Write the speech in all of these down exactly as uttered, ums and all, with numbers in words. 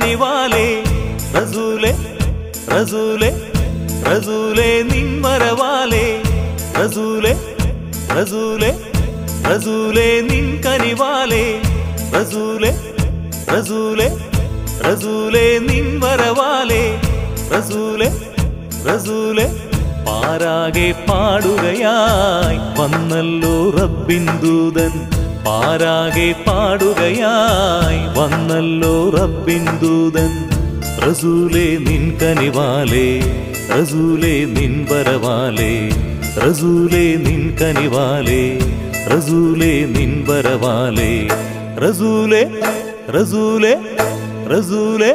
கனிவாலே ரசூலே ரசூலே ரசூலே நின் வரவாலே ரசூலே ரசூலே ரசூலே நின் கனிவாலே ரசூலே ரசூலே ரசூலே நின் வரவாலே ரசூலே റസൂലേ പാരാകെ പാടുകയായി വന്നല്ലോ റബ്ബിൻ ദൂതൻ പാരാകെ പാടുകയായി വന്നല്ലോ റബ്ബിൻ ദൂതൻ റസൂലേ നിൻ കനിവാലേ റസൂലേ നിൻ വരവാലേ റസൂലേ നിൻ കനിവാലേ റസൂലേ നിൻ വരവാലേ റസൂലേ റസൂലേ റസൂലേ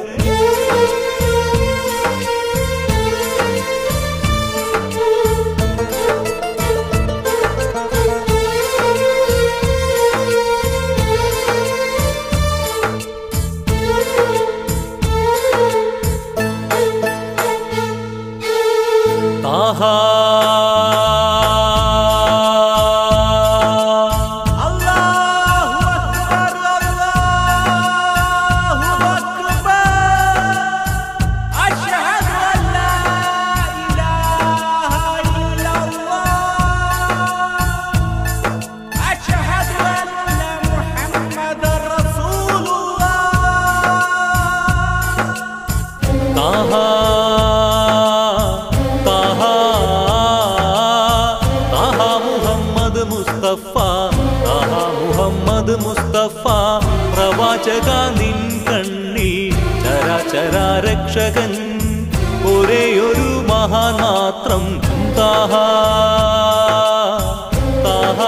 രക്ഷകൻ ഒരേയൊരു മഹാൻ മാത്രം താഹ താഹ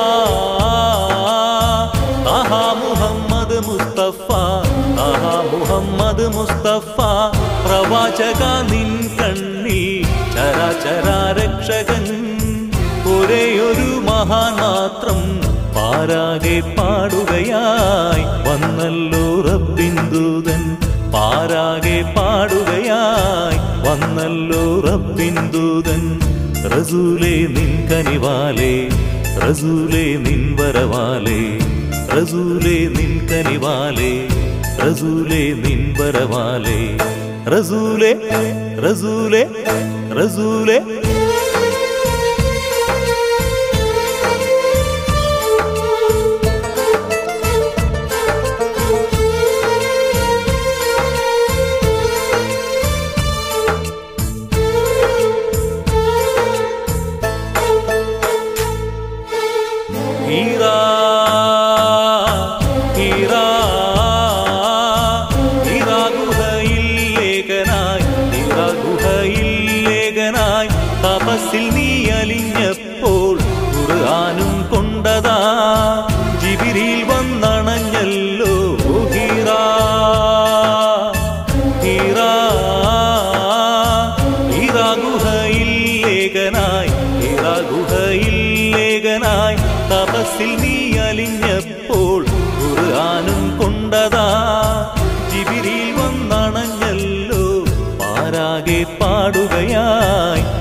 താഹ മുഹമ്മദ് മുസ്തഫ താഹ മുഹമ്മദ് മുസ്തഫ പ്രവാചക നിൻ കണ്ണി ചരാചര രക്ഷകൻ ഒരേയൊരു മഹാൻ മാത്രം പാരാകെ പാടുകയായി വന്നല്ലോ റബ്ബിൻ ദൂതൻ പാരാകെ പാടുകയായി വന്നല്ലോ റബ്ബിൻ ദൂതൻ റസൂലേ നിൻ കനിവാലേ റസൂലേ നിൻ വരവാലേ റസൂലേ നിൻ കനിവാലേ റസൂലേ നിൻ വരവാലേ റസൂലേ റസൂലേ റസൂലേ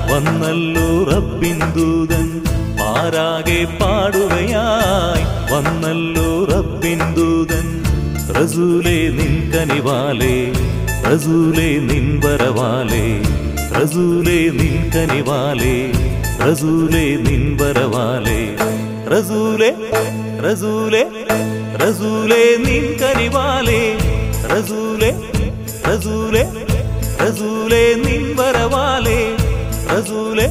വന്നല്ലോ റബ്ബിൻ ദൂതൻ പാരാകെ പാടുകയായി വന്നല്ലോ റബ്ബിൻ ദൂതൻ റസൂലേ നിൻ കനിവാലേ റസൂലേ നിൻ വരവാലേ റസൂലേ നിൻ കനിവാലേ റസൂലേ നിൻ വരവാലേ റസൂലേ റസൂലേ റസൂലേ നിൻ കനിവാലേ റസൂലേ റസൂലേ റസൂലേ നിൻ വരവാലേ റസൂലേ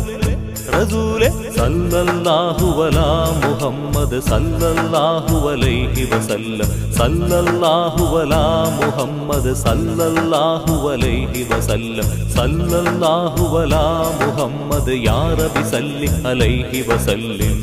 റസൂലേ സല്ലല്ലാഹു അലാ മുഹമ്മദ് സല്ലല്ലാഹു അലൈഹി വസല്ലം സല്ലല്ലാഹു അലാ മുഹമ്മദ് സല്ലല്ലാഹു അലൈഹി വസല്ലം സല്ലല്ലാഹു അലാ മുഹമ്മദ് യാ റബ്ബി സല്ലി അലൈഹി വസല്ലം